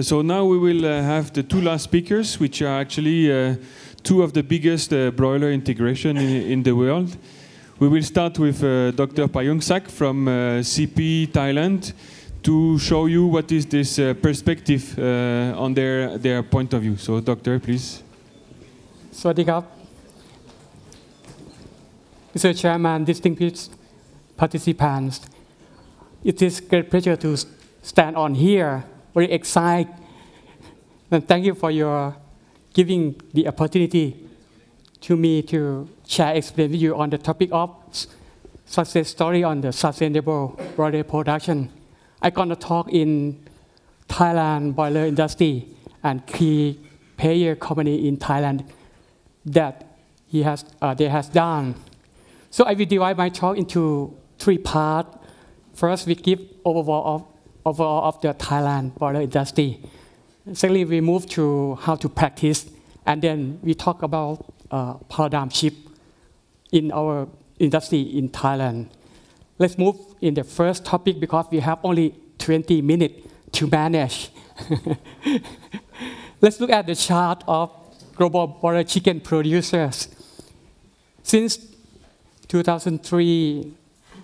So now we will have the two last speakers, which are actually two of the biggest broiler integration in the world. We will start with Dr. Payungsak from CP Thailand to show you what is this perspective on their point of view. So, Doctor, please. สวัสดีครับ Mr. Chairman, distinguished participants, it is a great pleasure to stand on here. Very excited, and thank you for your giving the opportunity to me to share experience with you on the topic of success story on the sustainable broiler production. I'm going to talk in Thailand broiler industry and key player company in Thailand that they has done. So I will divide my talk into three parts. First, we give overall of the Thailand broiler industry. Secondly, we move to how to practice, and then we talk about paradigm shift in our industry in Thailand. Let's move in the first topic because we have only 20 minutes to manage. Let's look at the chart of global broiler chicken producers. Since 2003,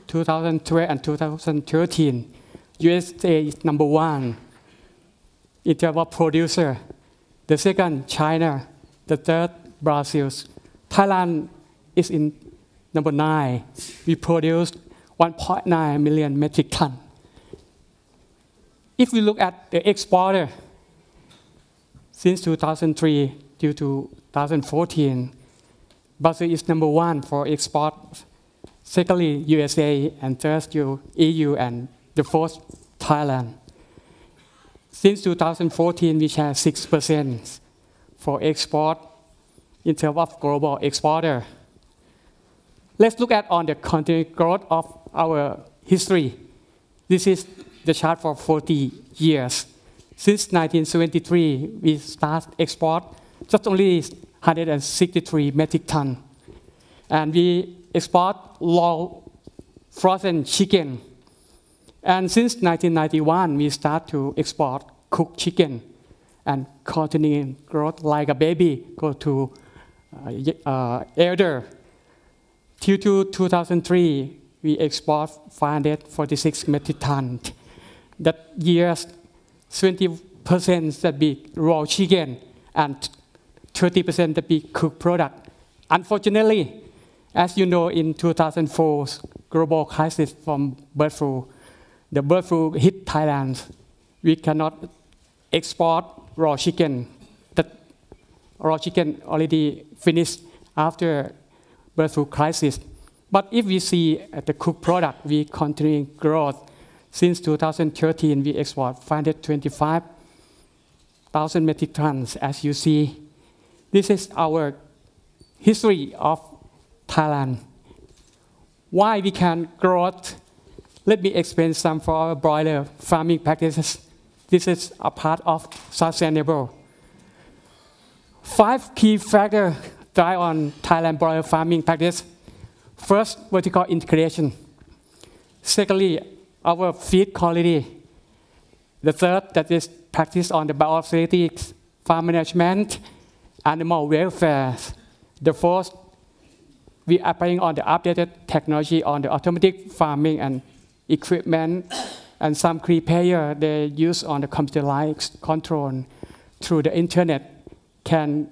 2012, and 2013, USA is number one in terms of producer. The second, China. The third, Brazil. Thailand is in number 9. We produced 1.9 million metric ton. If we look at the exporter, since 2003 to 2014, Brazil is number 1 for export. Secondly, USA, and third, EU, and the fourth, Thailand. Since 2014, we share 6% for export in terms of global exporter. Let's look at on the continued growth of our history. This is the chart for 40 years. Since 1973, we start export just only 163 metric ton, and we export raw frozen chicken. And since 1991, we start to export cooked chicken and continuing growth like a baby, go to elder. Till to 2003, we export 546 metric tons. That year's 20% that be raw chicken and 30% that be cooked product. Unfortunately, as you know, in 2004, global crisis from bird flu. The bird flu hit Thailand. We cannot export raw chicken. That raw chicken already finished after bird flu crisis. But if we see at the cooked product, we continue growth. Since 2013, we export 525,000 metric tons, as you see. This is our history of Thailand. Why we can grow? Let me explain some for our broiler farming practices. This is a part of sustainable. 5 key factors drive on Thailand broiler farming practice. First, vertical integration. Secondly, our feed quality. The third, that is practice on the biosafety, farm management, animal welfare. The fourth, we are applying on the updated technology on the automatic farming and equipment, and some key player they use on the computerized control through the internet can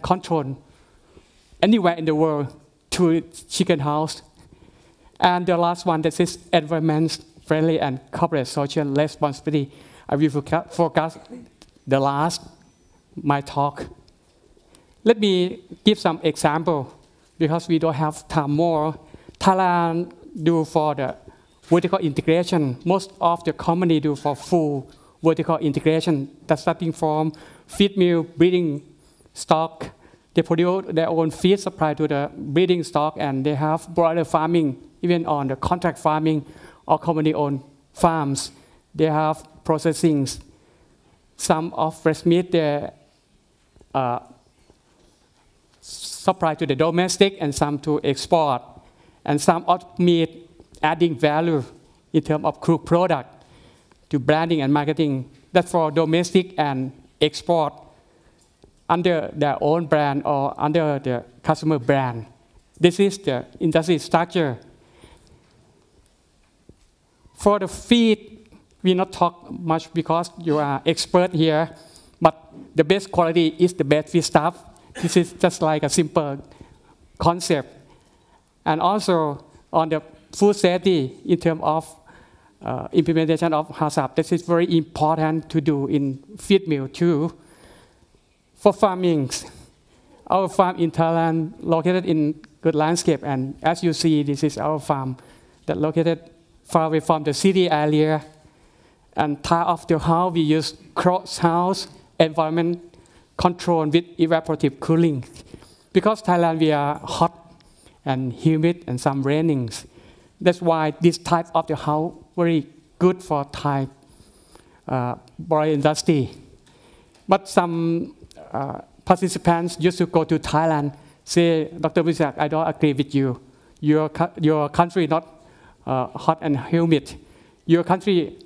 control anywhere in the world through chicken house. And the last one, that is environment friendly and corporate social responsibility. I will focus the last my talk. Let me give some example because we don't have time more. Thailand do for the vertical integration. Most of the company do for full vertical integration. That's starting from feed mill, breeding stock. They produce their own feed supply to the breeding stock, and they have broiler farming, even on the contract farming or company-owned farms. They have processing. Some of fresh meat they supply to the domestic and some to export, and some of meat adding value in terms of crude product to branding and marketing. That's for domestic and export under their own brand or under the customer brand. This is the industry structure. For the feed, we not talk much because you are expert here, but the best quality is the best feed stuff. This is just like a simple concept. And also on the food safety in terms of implementation of HACCP, this is very important to do in feed mill too. For farming, our farm in Thailand located in good landscape, and as you see, this is our farm that located far away from the city area. And part of the house, we use cross-house environment control with evaporative cooling. Because Thailand, we are hot and humid and some rainings. That's why this type of the house very good for Thai broiler industry. But some participants used to go to Thailand, say, Dr. Visak, I don't agree with you. Your country not hot and humid. Your country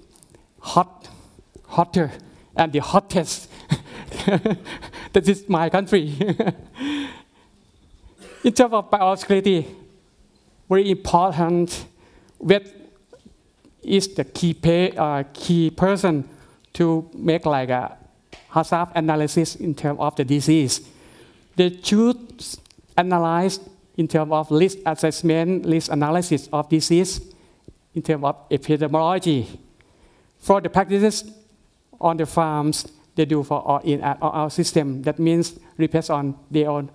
hotter, and the hottest. That is my country. In terms of biosecurity, very important. With is the key person to make like a hazard analysis in terms of the disease. They should analyze in terms of risk assessment, risk analysis of disease, in terms of epidemiology. For the practices on the farms, they do for all in our system. That means replace on their own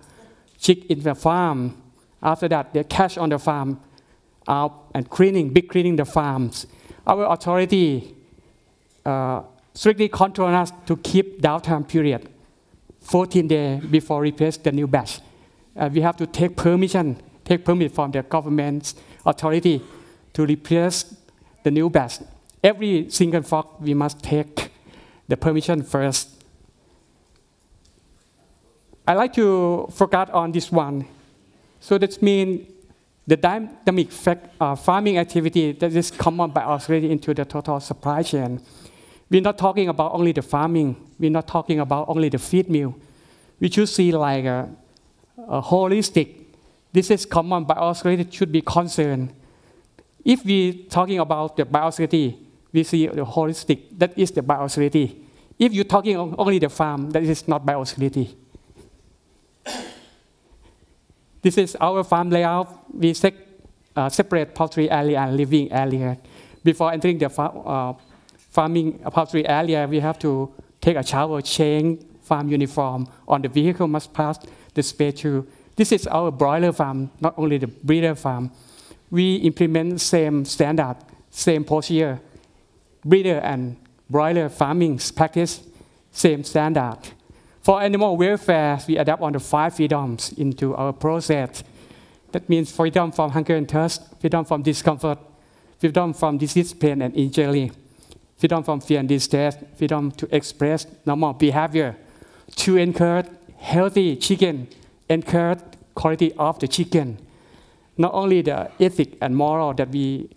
chick in the farm. After that, they catch on the farm out and cleaning the farms. Our authority strictly control us to keep downtime period 14 days before replace the new batch. We have to take permit from the government's authority to replace the new batch. Every single flock, we must take the permission first. I like to focus on this one. So that means the dynamic farming activity that is common by us already into the total supply chain. We're not talking about only the farming. We're not talking about only the feed mill. We should see like a holistic. This is common by us already should be concerned. If we're talking about the biosecurity, we see the holistic. That is the biosecurity. If you're talking only the farm, that is not biosecurity. This is our farm layout. We separate poultry area and living area. Before entering the farming poultry area, we have to take a shower, change farm uniform. On the vehicle must pass the space too. This is our broiler farm, not only the breeder farm. We implement same standard, same procedure, breeder and broiler farming practice, same standard. For animal welfare, we adapt on the 5 freedoms into our process. That means freedom from hunger and thirst, freedom from discomfort, freedom from disease, pain, and injury, freedom from fear and distress, freedom to express normal behavior, to encourage healthy chicken, encourage quality of the chicken. Not only the ethic and moral that we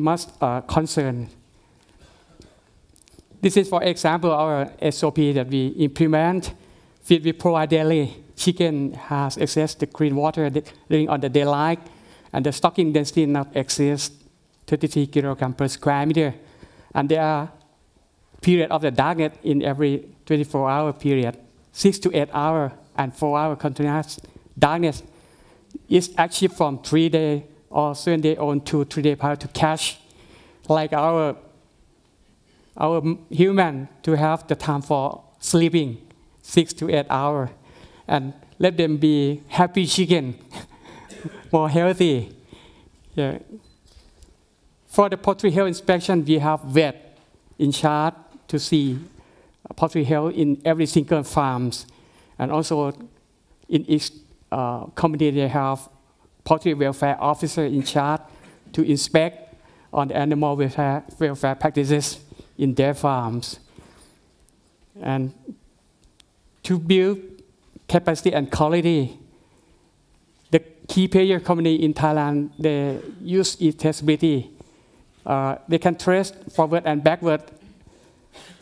must concern. This is, for example, our SOP that we implement. Feed we provide daily. Chicken has access to clean water during on the daylight, and the stocking density not exceeds 33 kilograms per square meter. And there are period of the darkness in every 24-hour period, 6 to 8 hour and 4 hour continuous darkness is achieved from 3 day or 7 day on to 3 day prior to catch, like our human to have the time for sleeping. 6 to 8 hours, and let them be happy chicken, more healthy. Yeah. For the poultry health inspection, we have vet in charge to see poultry health in every single farms, and also in each company they have poultry welfare officer in charge to inspect on the animal welfare practices in their farms. And to build capacity and quality, the key player company in Thailand, they use e-traceability. They can trace forward and backward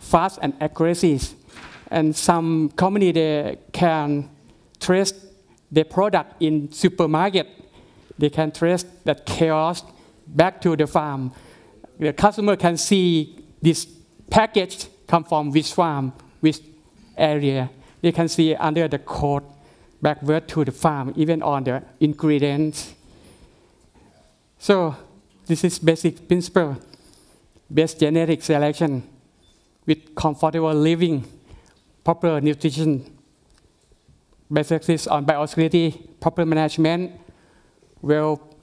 fast and aggressive. And some company, they can trace their product in supermarket. They can trace that chaos back to the farm. The customer can see this package come from which farm, which area. They can see under the code backward to the farm, even on the ingredients. So this is basic principle, best genetic selection with comfortable living, proper nutrition, best practice on biosecurity, proper management,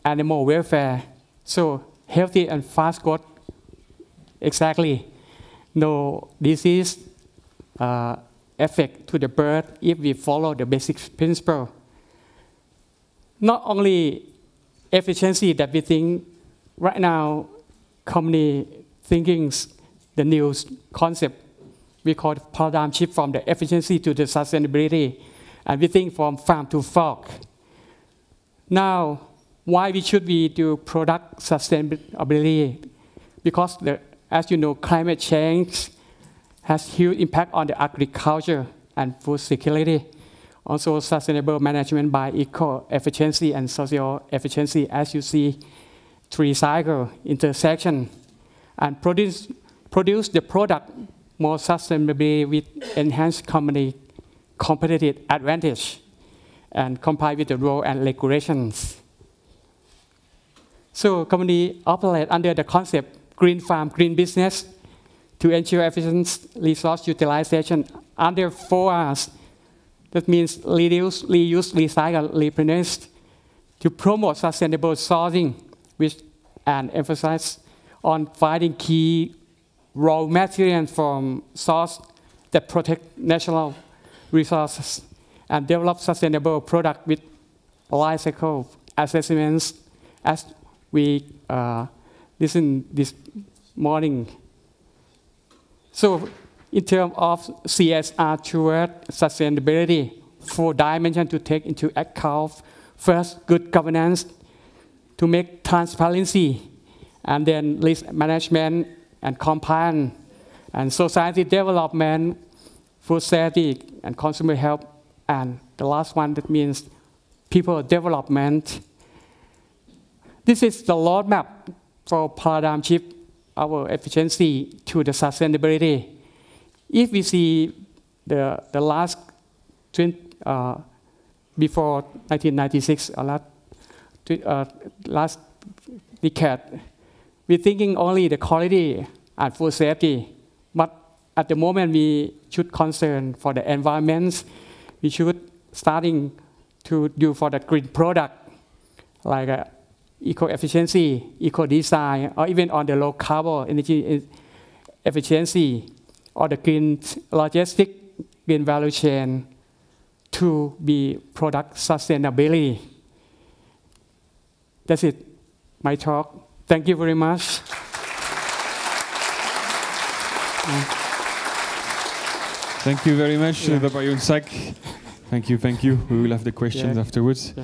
animal welfare. So healthy and fast growth, exactly. No disease effect to the bird if we follow the basic principle. Not only efficiency that we think right now, company thinking the new concept, we call it paradigm shift from the efficiency to the sustainability, and we think from farm to fork. Now, why we should be do product sustainability? Because as you know, climate change has huge impact on the agriculture and food security. Also sustainable management by eco-efficiency and social efficiency, as you see, three cycle intersection, and produce the product more sustainably with enhanced company competitive advantage and comply with the rules and regulations. So company operate under the concept green farm, green business to ensure efficient resource utilization under 4 Rs. That means reduce, reuse, recycle, replenish, to promote sustainable sourcing and emphasize on finding key raw materials from source that protect national resources and develop sustainable products with life cycle assessments, as we listened this morning. So in terms of CSR toward sustainability, 4 dimensions to take into account. First, good governance to make transparency, and then risk management and compliance, and society development, food safety, and consumer health, and the last one, that means people development. This is the roadmap for paradigm shift, our efficiency to the sustainability. If we see the last before 1996, last decade, we're thinking only the quality and food safety. But at the moment, we should concern for the environment. We should starting to do for the green product, like eco-efficiency, eco-design, or even on the low-carbon energy efficiency, or the green logistic, green value chain to be product sustainability. That's it, my talk. Thank you very much. Thank you very much, Dr. Payungsak. Thank you, thank you. We will have the questions afterwards.